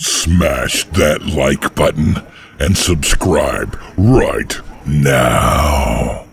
Smash that like button and subscribe right now.